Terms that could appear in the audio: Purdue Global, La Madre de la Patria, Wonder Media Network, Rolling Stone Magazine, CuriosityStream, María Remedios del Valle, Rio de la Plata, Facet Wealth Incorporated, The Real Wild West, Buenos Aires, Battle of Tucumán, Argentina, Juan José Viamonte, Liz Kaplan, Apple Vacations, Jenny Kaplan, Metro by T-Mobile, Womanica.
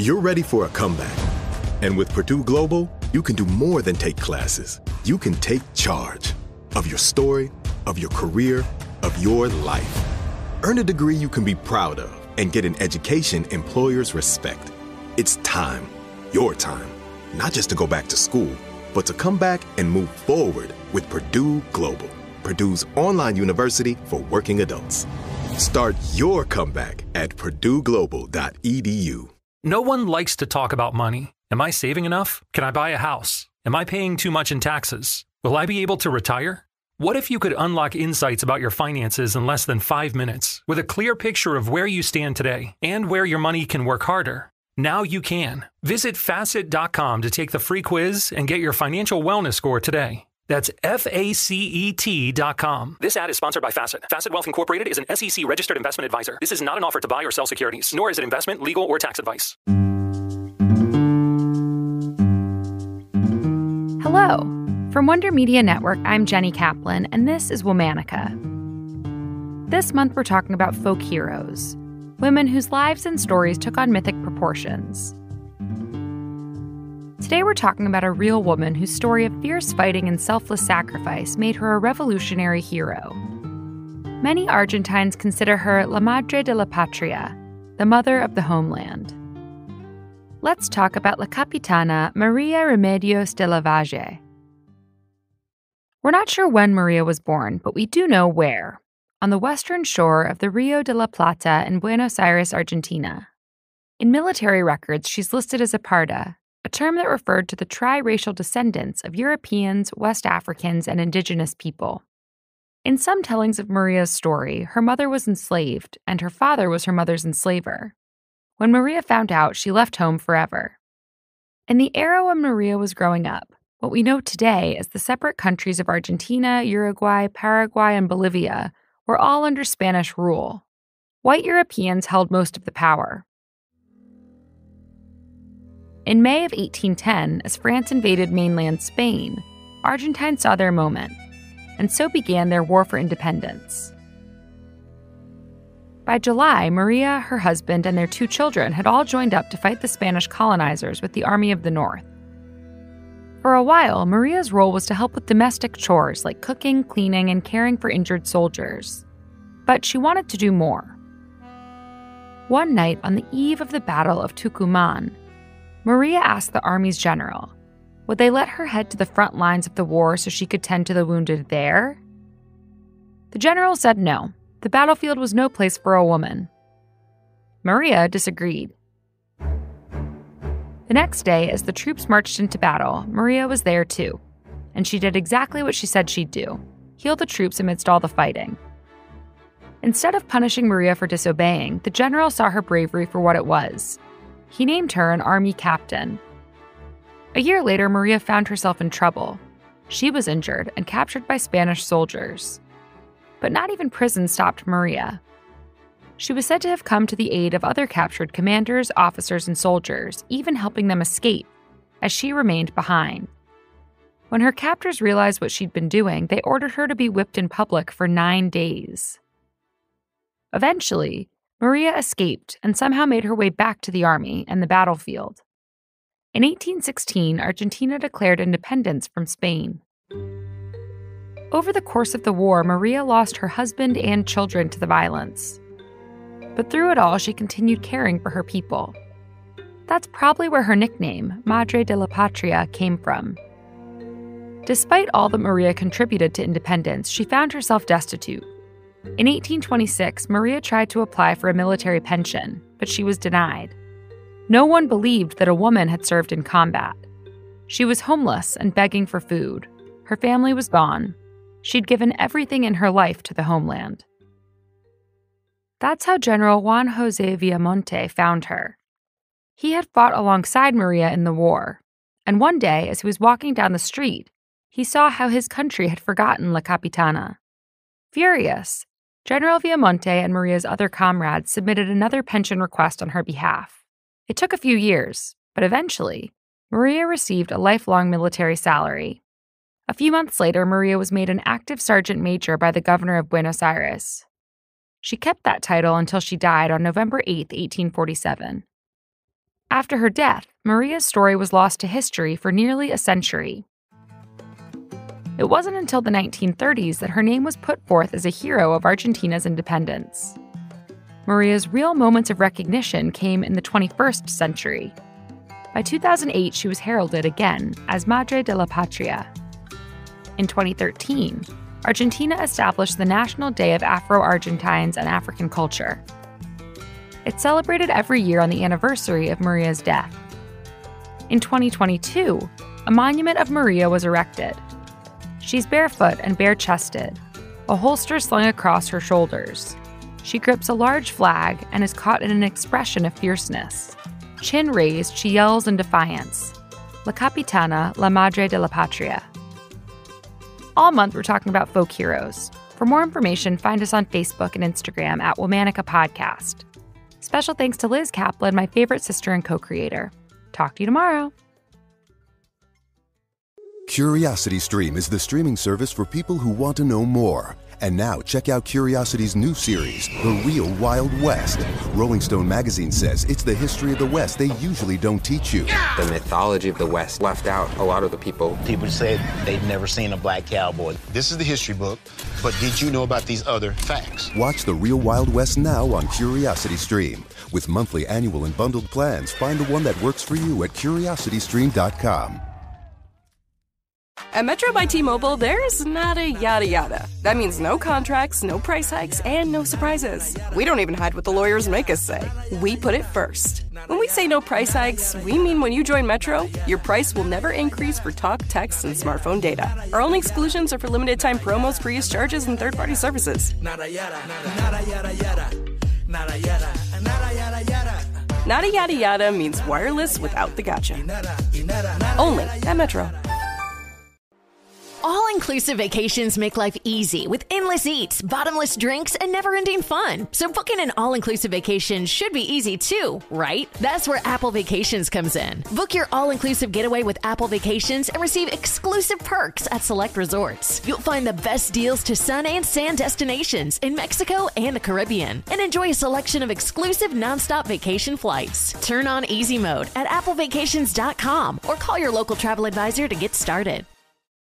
You're ready for a comeback. And with Purdue Global, you can do more than take classes. You can take charge of your story, of your career, of your life. Earn a degree you can be proud of and get an education employers respect. It's time, your time, not just to go back to school, but to come back and move forward with Purdue Global, Purdue's online university for working adults. Start your comeback at purdueglobal.edu. No one likes to talk about money. Am I saving enough? Can I buy a house? Am I paying too much in taxes? Will I be able to retire? What if you could unlock insights about your finances in less than 5 minutes with a clear picture of where you stand today and where your money can work harder? Now you can. Visit Facet.com to take the free quiz and get your financial wellness score today. That's F-A-C-E-T.com. This ad is sponsored by Facet. Facet Wealth Incorporated is an SEC-registered investment advisor. This is not an offer to buy or sell securities, nor is it investment, legal, or tax advice. Hello. From Wonder Media Network, I'm Jenny Kaplan, and this is Womanica. This month, we're talking about folk heroes, women whose lives and stories took on mythic proportions. Today, we're talking about a real woman whose story of fierce fighting and selfless sacrifice made her a revolutionary hero. Many Argentines consider her La Madre de la Patria, the mother of the homeland. Let's talk about La Capitana María Remedios del Valle. We're not sure when Maria was born, but we do know where, on the western shore of the Rio de la Plata in Buenos Aires, Argentina. In military records, she's listed as a parda, a term that referred to the tri-racial descendants of Europeans, West Africans, and indigenous people. In some tellings of Maria's story, her mother was enslaved, and her father was her mother's enslaver. When Maria found out, she left home forever. In the era when Maria was growing up, what we know today as the separate countries of Argentina, Uruguay, Paraguay, and Bolivia were all under Spanish rule. White Europeans held most of the power. In May of 1810, as France invaded mainland Spain, Argentines saw their moment, and so began their war for independence. By July, Maria, her husband, and their two children had all joined up to fight the Spanish colonizers with the Army of the North. For a while, Maria's role was to help with domestic chores like cooking, cleaning, and caring for injured soldiers. But she wanted to do more. One night, on the eve of the Battle of Tucumán, Maria asked the army's general, would they let her head to the front lines of the war so she could tend to the wounded there? The general said no. The battlefield was no place for a woman. Maria disagreed. The next day, as the troops marched into battle, Maria was there too, and she did exactly what she said she'd do, heal the troops amidst all the fighting. Instead of punishing Maria for disobeying, the general saw her bravery for what it was. He named her an army captain. A year later, Maria found herself in trouble. She was injured and captured by Spanish soldiers. But not even prison stopped Maria. She was said to have come to the aid of other captured commanders, officers, and soldiers, even helping them escape, as she remained behind. When her captors realized what she'd been doing, they ordered her to be whipped in public for 9 days. Eventually, Maria escaped and somehow made her way back to the army and the battlefield. In 1816, Argentina declared independence from Spain. Over the course of the war, Maria lost her husband and children to the violence. But through it all, she continued caring for her people. That's probably where her nickname, Madre de la Patria, came from. Despite all that Maria contributed to independence, she found herself destitute. In 1826, Maria tried to apply for a military pension, but she was denied. No one believed that a woman had served in combat. She was homeless and begging for food. Her family was gone. She'd given everything in her life to the homeland. That's how General Juan José Viamonte found her. He had fought alongside Maria in the war, and one day, as he was walking down the street, he saw how his country had forgotten La Capitana. Furious, General Viamonte and Maria's other comrades submitted another pension request on her behalf. It took a few years, but eventually, Maria received a lifelong military salary. A few months later, Maria was made an active sergeant major by the governor of Buenos Aires. She kept that title until she died on November 8, 1847. After her death, Maria's story was lost to history for nearly a century. It wasn't until the 1930s that her name was put forth as a hero of Argentina's independence. Maria's real moments of recognition came in the 21st century. By 2008, she was heralded again as Madre de la Patria. In 2013, Argentina established the National Day of Afro-Argentines and African Culture. It's celebrated every year on the anniversary of Maria's death. In 2022, a monument of Maria was erected. She's barefoot and bare-chested, a holster slung across her shoulders. She grips a large flag and is caught in an expression of fierceness. Chin raised, she yells in defiance, La Capitana, La Madre de la Patria. All month, we're talking about folk heroes. For more information, find us on Facebook and Instagram at Womanica Podcast. Special thanks to Liz Kaplan, my favorite sister and co-creator. Talk to you tomorrow. CuriosityStream is the streaming service for people who want to know more. And now, check out Curiosity's new series, The Real Wild West. Rolling Stone Magazine says it's the history of the West they usually don't teach you. The mythology of the West left out a lot of the people. People said they'd never seen a black cowboy. This is the history book, but did you know about these other facts? Watch The Real Wild West now on CuriosityStream. With monthly, annual, and bundled plans, find the one that works for you at CuriosityStream.com. At Metro by T-Mobile, there's nada, yada, yada. That means no contracts, no price hikes, and no surprises. We don't even hide what the lawyers make us say. We put it first. When we say no price hikes, we mean when you join Metro, your price will never increase for talk, text, and smartphone data. Our only exclusions are for limited-time promos, free use charges, and third-party services. Nada, yada, nada, yada, yada. Nada, yada, nada, yada, yada. Nada, yada, yada means wireless without the gotcha. Only at Metro. All-inclusive vacations make life easy with endless eats, bottomless drinks, and never-ending fun. So booking an all-inclusive vacation should be easy too, right? That's where Apple Vacations comes in. Book your all-inclusive getaway with Apple Vacations and receive exclusive perks at select resorts. You'll find the best deals to sun and sand destinations in Mexico and the Caribbean, and enjoy a selection of exclusive nonstop vacation flights. Turn on easy mode at applevacations.com or call your local travel advisor to get started.